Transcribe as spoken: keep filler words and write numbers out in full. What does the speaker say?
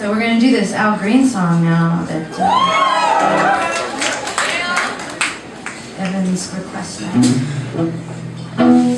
So we're going to do this Al Green song now that uh, Evan's requested.